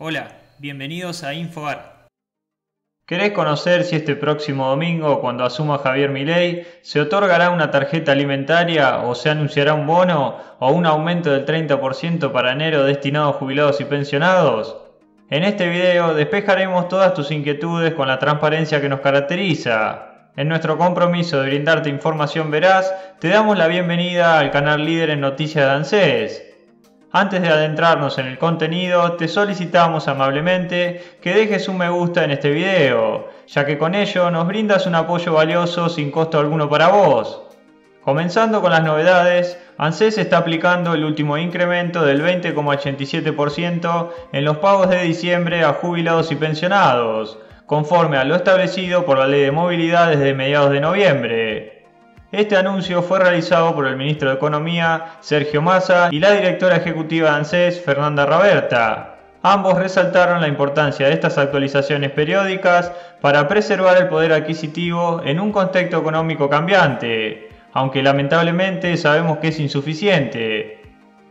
Hola, bienvenidos a InfoArg. ¿Querés conocer si este próximo domingo, cuando asuma Javier Milei, se otorgará una tarjeta alimentaria o se anunciará un bono o un aumento del 30% para enero destinado a jubilados y pensionados? En este video despejaremos todas tus inquietudes con la transparencia que nos caracteriza. En nuestro compromiso de brindarte información veraz, te damos la bienvenida al canal líder en noticias de ANSES. Antes de adentrarnos en el contenido, te solicitamos amablemente que dejes un me gusta en este video, ya que con ello nos brindas un apoyo valioso sin costo alguno para vos. Comenzando con las novedades, ANSES está aplicando el último incremento del 20,87% en los pagos de diciembre a jubilados y pensionados, conforme a lo establecido por la Ley de Movilidad desde mediados de noviembre. Este anuncio fue realizado por el Ministro de Economía, Sergio Massa, y la Directora Ejecutiva de ANSES, Fernanda Raverta. Ambos resaltaron la importancia de estas actualizaciones periódicas para preservar el poder adquisitivo en un contexto económico cambiante, aunque lamentablemente sabemos que es insuficiente.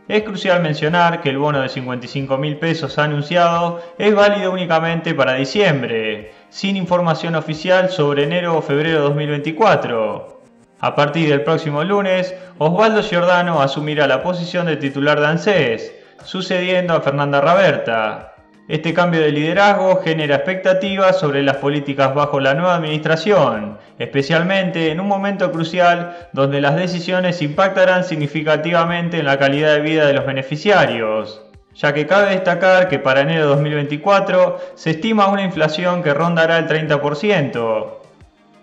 Es crucial mencionar que el bono de 55.000 pesos anunciado es válido únicamente para diciembre, sin información oficial sobre enero o febrero de 2024. A partir del próximo lunes, Osvaldo Giordano asumirá la posición de titular de ANSES, sucediendo a Fernanda Raverta. Este cambio de liderazgo genera expectativas sobre las políticas bajo la nueva administración, especialmente en un momento crucial donde las decisiones impactarán significativamente en la calidad de vida de los beneficiarios, ya que cabe destacar que para enero de 2024 se estima una inflación que rondará el 30%.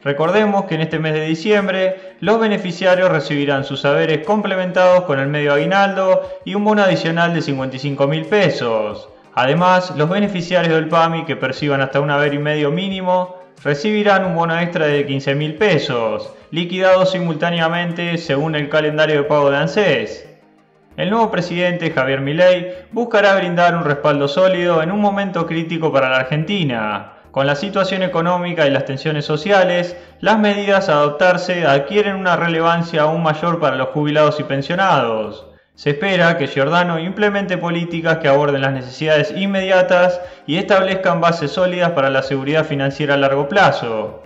Recordemos que en este mes de diciembre los beneficiarios recibirán sus saberes complementados con el medio aguinaldo y un bono adicional de 55.000 pesos. Además, los beneficiarios del PAMI que perciban hasta un haber y medio mínimo recibirán un bono extra de 15.000 pesos, liquidado simultáneamente según el calendario de pago de ANSES. El nuevo presidente, Javier Milei, buscará brindar un respaldo sólido en un momento crítico para la Argentina. Con la situación económica y las tensiones sociales, las medidas a adoptarse adquieren una relevancia aún mayor para los jubilados y pensionados. Se espera que Giordano implemente políticas que aborden las necesidades inmediatas y establezcan bases sólidas para la seguridad financiera a largo plazo.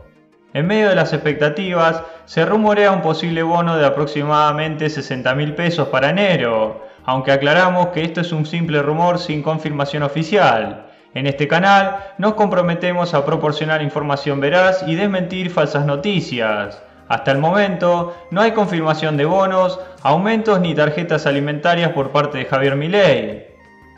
En medio de las expectativas, se rumorea un posible bono de aproximadamente 60.000 pesos para enero, aunque aclaramos que esto es un simple rumor sin confirmación oficial. En este canal nos comprometemos a proporcionar información veraz y desmentir falsas noticias. Hasta el momento, no hay confirmación de bonos, aumentos ni tarjetas alimentarias por parte de Javier Milei.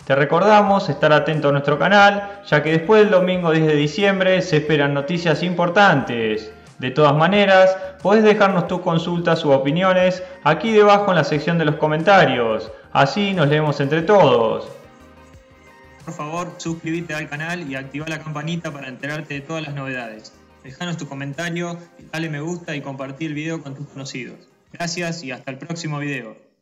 Te recordamos estar atento a nuestro canal, ya que después del domingo 10 de diciembre se esperan noticias importantes. De todas maneras, podés dejarnos tus consultas u opiniones aquí debajo en la sección de los comentarios. Así nos leemos entre todos. Por favor, suscríbete al canal y activa la campanita para enterarte de todas las novedades. Dejanos tu comentario, dale me gusta y compartí el video con tus conocidos. Gracias y hasta el próximo video.